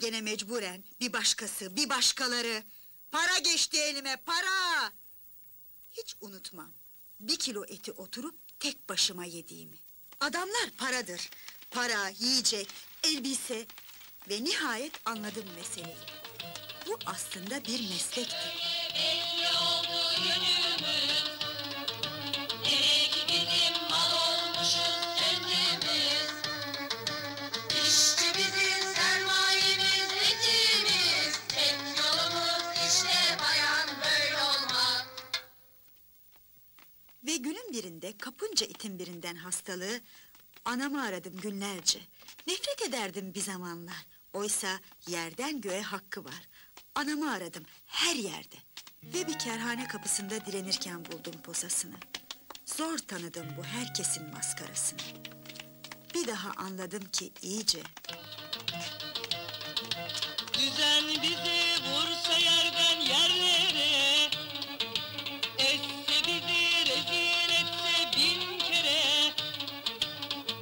gene mecburen, bir başkası, bir başkaları! Para geçti elime, para! Hiç unutmam, 1 kilo eti oturup tek başıma yediğimi. Adamlar paradır! Para, yiyecek, elbise... Ve nihayet anladım meseleyi. Bu aslında bir meslekti. Ve günün birinde kapınca itin birinden hastalığı... Anamı aradım günlerce. Nefret ederdim bir zamanlar. Oysa yerden göğe hakkı var. Anamı aradım her yerde. Ve bir kerhane kapısında direnirken buldum posasını. Zor tanıdım bu herkesin maskarasını. Bir daha anladım ki iyice. Düzen bizi vursa yerden yerlere. Esse bizi rezil etse 1000 kere.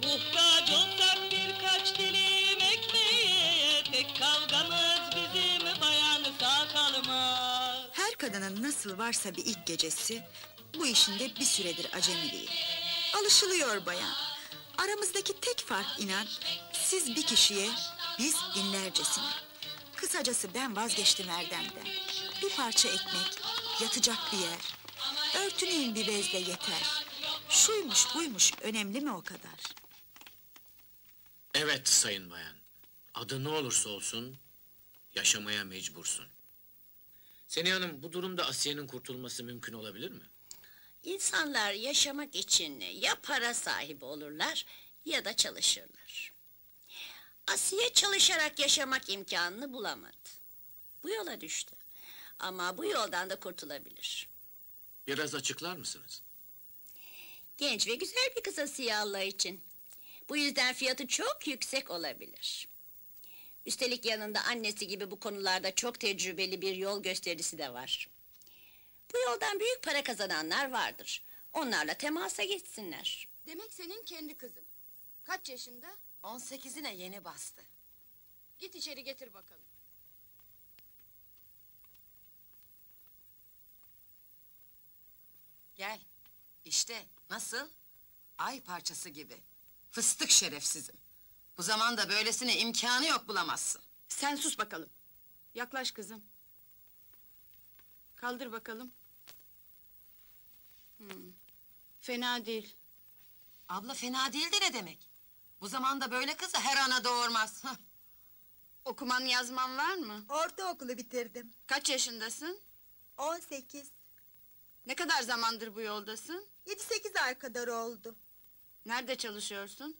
Muhtaç olsak birkaç dilim. Kavgamız bizim bayanı sakalımız. Her kadının nasıl varsa bir ilk gecesi, bu işinde bir süredir acemiliyim. Alışılıyor bayan. Aramızdaki tek fark inan, siz bir kişiye, biz binlercesine. Kısacası ben vazgeçtim erdemden. Bir parça ekmek, yatacak bir yer. Örtüneyim bir bezle yeter. Şuymuş buymuş, önemli mi o kadar? Evet sayın bayan. Adı ne olursa olsun, yaşamaya mecbursun. Seni Hanım, bu durumda Asiye'nin kurtulması mümkün olabilir mi? İnsanlar yaşamak için ya para sahibi olurlar, ya da çalışırlar. Asiye çalışarak yaşamak imkanını bulamadı. Bu yola düştü. Ama bu yoldan da kurtulabilir. Biraz açıklar mısınız? Genç ve güzel bir kız Asiye Allah için. Bu yüzden fiyatı çok yüksek olabilir. Üstelik yanında annesi gibi bu konularda çok tecrübeli bir yol göstericisi de var. Bu yoldan büyük para kazananlar vardır. Onlarla temasa geçsinler. Demek senin kendi kızın. Kaç yaşında? 18'ine yeni bastı. Git içeri getir bakalım. Gel. İşte nasıl? Ay parçası gibi. Fıstık şerefsizim. Bu zamanda böylesine imkânı yok bulamazsın. Sen sus bakalım. Yaklaş kızım. Kaldır bakalım. Fena değil. Abla fena değil de ne demek? Bu zamanda böyle kızı her ana doğurmaz. Okuman yazman var mı? Ortaokulu bitirdim. Kaç yaşındasın? 18. Ne kadar zamandır bu yoldasın? 7-8 ay kadar oldu. Nerede çalışıyorsun?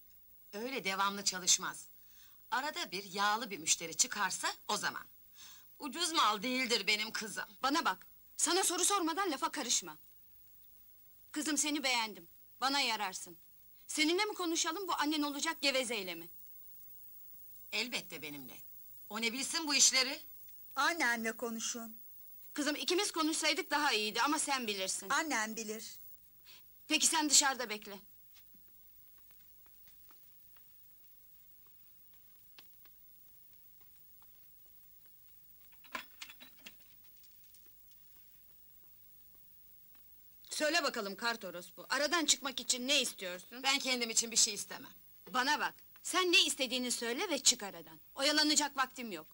Öyle devamlı çalışmaz. Arada bir yağlı bir müşteri çıkarsa o zaman. Ucuz mal değildir benim kızım. Bana bak, sana soru sormadan lafa karışma. Kızım seni beğendim, bana yararsın. Seninle mi konuşalım bu annen olacak gevezeyle mi? Elbette benimle. O ne bilsin bu işleri? Annemle konuşun. Kızım ikimiz konuşsaydık daha iyiydi ama sen bilirsin. Annem bilir. Peki sen dışarıda bekle. Söyle bakalım Kartorospu, aradan çıkmak için ne istiyorsun? Ben kendim için bir şey istemem. Bana bak, sen ne istediğini söyle ve çık aradan. Oyalanacak vaktim yok.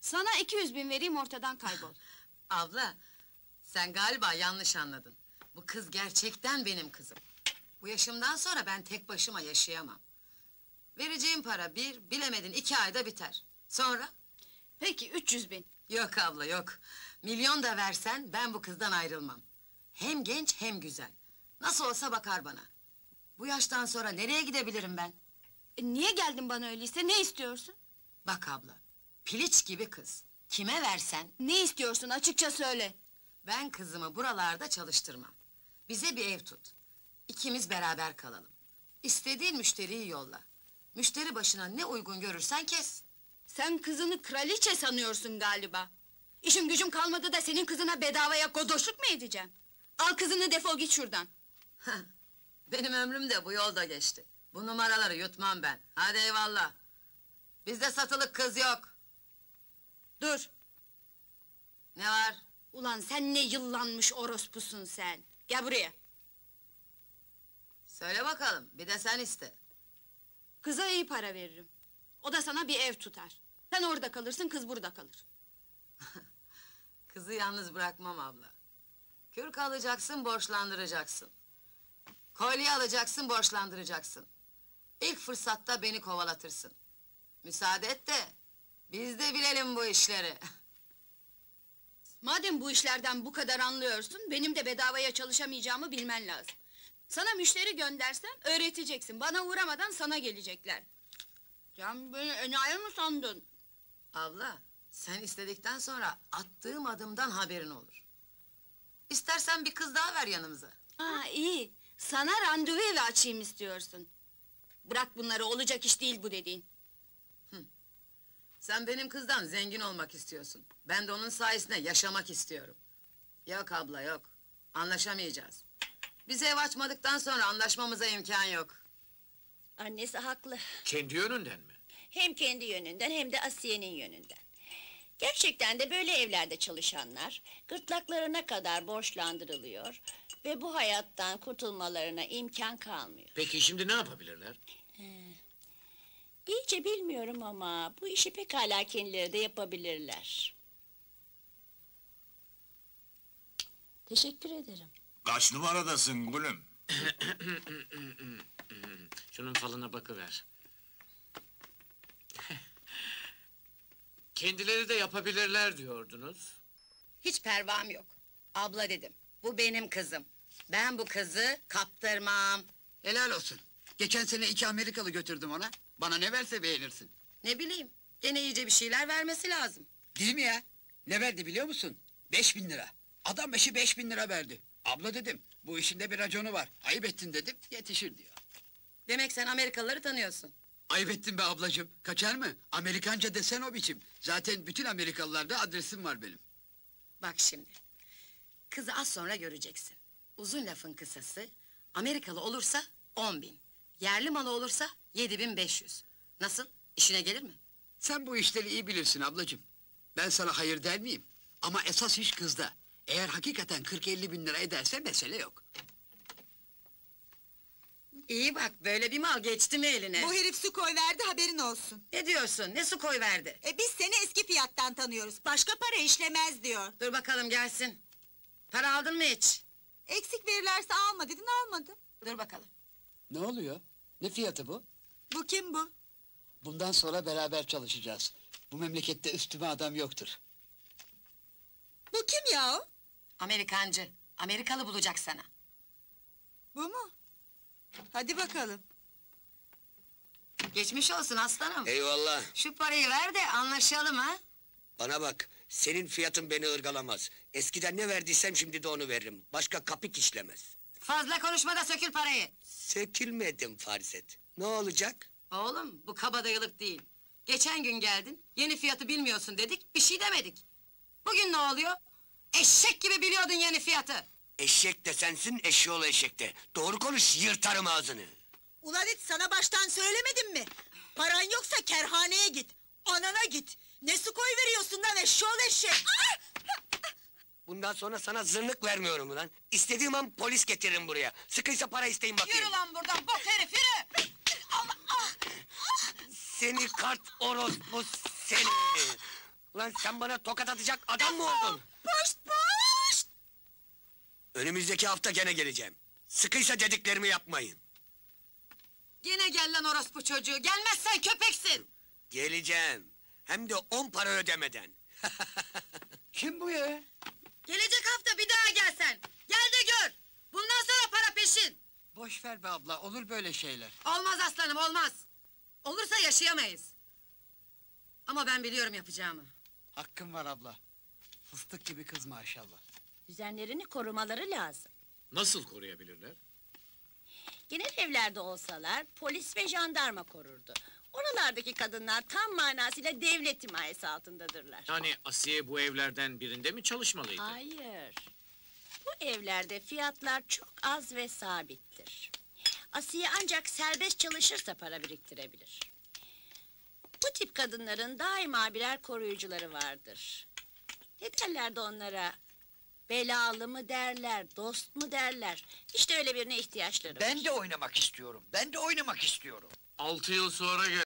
Sana 200.000 vereyim, ortadan kaybol. Abla, sen galiba yanlış anladın. Bu kız gerçekten benim kızım. Bu yaşımdan sonra ben tek başıma yaşayamam. Vereceğim para bir, bilemedin 2 ayda biter. Sonra? Peki 300.000. Yok abla, yok. Milyon da versen, ben bu kızdan ayrılmam. Hem genç hem güzel. Nasıl olsa bakar bana. Bu yaştan sonra nereye gidebilirim ben? Niye geldin bana öyleyse, ne istiyorsun? Bak abla, piliç gibi kız. Kime versen... Ne istiyorsun, açıkça söyle. Ben kızımı buralarda çalıştırmam. Bize bir ev tut. İkimiz beraber kalalım. İstediğin müşteriyi yolla. Müşteri başına ne uygun görürsen kes. Sen kızını kraliçe sanıyorsun galiba. İşim gücüm kalmadı da senin kızına bedavaya godoşluk mu edeceğim? Al kızını, defol git şuradan! Benim ömrüm de bu yolda geçti. Bu numaraları yutmam ben, hadi eyvallah! Bizde satılık kız yok! Dur! Ne var? Ulan sen ne yıllanmış orospusun sen! Gel buraya! Söyle bakalım, bir de sen iste! Kıza iyi para veririm. O da sana bir ev tutar. Sen orada kalırsın, kız burada kalır. Kızı yalnız bırakmam abla. Kürk alacaksın, borçlandıracaksın. Kolye alacaksın, borçlandıracaksın. İlk fırsatta beni kovalatırsın. Müsaade et de, biz de bilelim bu işleri. Madem bu işlerden bu kadar anlıyorsun, benim de bedavaya çalışamayacağımı bilmen lazım. Sana müşteri göndersem, öğreteceksin. Bana uğramadan sana gelecekler. Sen beni enayi mi sandın? Abla, sen istedikten sonra attığım adımdan haberin olur. İstersen bir kız daha ver yanımıza. Ha iyi, sana randevu evi açayım istiyorsun. Bırak bunları, olacak iş değil bu dediğin. Sen benim kızdan zengin olmak istiyorsun. Ben de onun sayesinde yaşamak istiyorum. Yok abla, yok. Anlaşamayacağız. Biz ev açmadıktan sonra anlaşmamıza imkân yok. Annesi haklı. Kendi yönünden mi? Hem kendi yönünden hem de Asiye'nin yönünden. Gerçekten de böyle evlerde çalışanlar gırtlaklarına kadar borçlandırılıyor ve bu hayattan kurtulmalarına imkan kalmıyor. Peki şimdi ne yapabilirler? İyice bilmiyorum ama bu işi pekala kendileri de yapabilirler. Teşekkür ederim. Kaç numaradasın gülüm? Şunun falına bakıver. Kendileri de yapabilirler diyordunuz. Hiç pervam yok. Abla dedim, bu benim kızım. Ben bu kızı kaptırmam. Helal olsun. Geçen sene 2 Amerikalı götürdüm ona. Bana ne verse beğenirsin. Ne bileyim, gene iyice bir şeyler vermesi lazım. Değil mi ya? Ne verdi biliyor musun? 5000 lira. Adam başı 5000 lira verdi. Abla dedim, bu işinde bir raconu var. Ayıp ettin dedim, yetişir diyor. Demek sen Amerikalıları tanıyorsun. Ayıp ettin be ablacığım, kaçar mı? Amerikanca desen o biçim. Zaten bütün Amerikalılarda adresim var benim. Bak şimdi, kızı az sonra göreceksin. Uzun lafın kısası, Amerikalı olursa 10.000... yerli malı olursa 7500. Nasıl, işine gelir mi? Sen bu işleri iyi bilirsin ablacığım. Ben sana hayır der miyim? Ama esas iş kızda. Eğer hakikaten 40-50 bin lira ederse mesele yok. İyi bak, böyle bir mal geçti mi eline? Bu herif su koyverdi, haberin olsun. Ne diyorsun, ne su koyverdi? Biz seni eski fiyattan tanıyoruz, başka para işlemez diyor. Dur bakalım gelsin. Para aldın mı hiç? Eksik verirlerse alma dedin, almadım. Dur bakalım. Ne oluyor? Ne fiyatı bu? Bu kim bu? Bundan sonra beraber çalışacağız. Bu memlekette üstüme adam yoktur. Bu kim yahu? Amerikancı, Amerikalı bulacak sana. Bu mu? Hadi bakalım. Geçmiş olsun aslanım. Eyvallah. Şu parayı ver de anlaşalım ha. Bana bak, senin fiyatın beni ırgalamaz. Eskiden ne verdiysem şimdi de onu veririm. Başka kapık işlemez. Fazla konuşma da sökül parayı. Sökülmedim farz et. Ne olacak? Oğlum, bu kabadayılık değil. Geçen gün geldin, yeni fiyatı bilmiyorsun dedik, bir şey demedik. Bugün ne oluyor? Eşek gibi biliyordun yeni fiyatı. Eşek de sensin, eşeğoğlu eşek de. Doğru konuş, yırtarım ağzını. Ulan hiç sana baştan söylemedim mi? Paran yoksa kerhaneye git, anana git. Ne su koyveriyorsun lan eşeğoğlu eşek? Bundan sonra sana zırnık vermiyorum ulan. İstediğim an polis getiririm buraya. Sıkıysa para isteyin bakayım. Yürü lan buradan, bok herif yürü! Allah! Ah! Seni kart orospu seni! Ulan sen bana tokat atacak adam mı oldun? Poşt poşt! Önümüzdeki hafta gene geleceğim. Sıkıysa dediklerimi yapmayın. Gene gel lan orospu çocuğu, gelmezsen köpeksin! Geleceğim. Hem de 10 para ödemeden. Kim bu ya? Gelecek hafta bir daha gelsen, gel de gör! Bundan sonra para peşin! Boş ver be abla, olur böyle şeyler. Olmaz aslanım, olmaz! Olursa yaşayamayız. Ama ben biliyorum yapacağımı. Hakkın var abla. Fıstık gibi kız maşallah. Düzenlerini korumaları lazım. Nasıl koruyabilirler? Genel evlerde olsalar, polis ve jandarma korurdu. Oralardaki kadınlar tam manasıyla devlet himayesi altındadırlar. Yani Asiye bu evlerden birinde mi çalışmalıydı? Hayır. Bu evlerde fiyatlar çok az ve sabittir. Asiye ancak serbest çalışırsa para biriktirebilir. Bu tip kadınların daima birer koruyucuları vardır. Ne derler de onlara? Belalı mı derler, dost mu derler? İşte öyle birine ihtiyaçları var. Ben de oynamak istiyorum. 6 yıl sonra gel.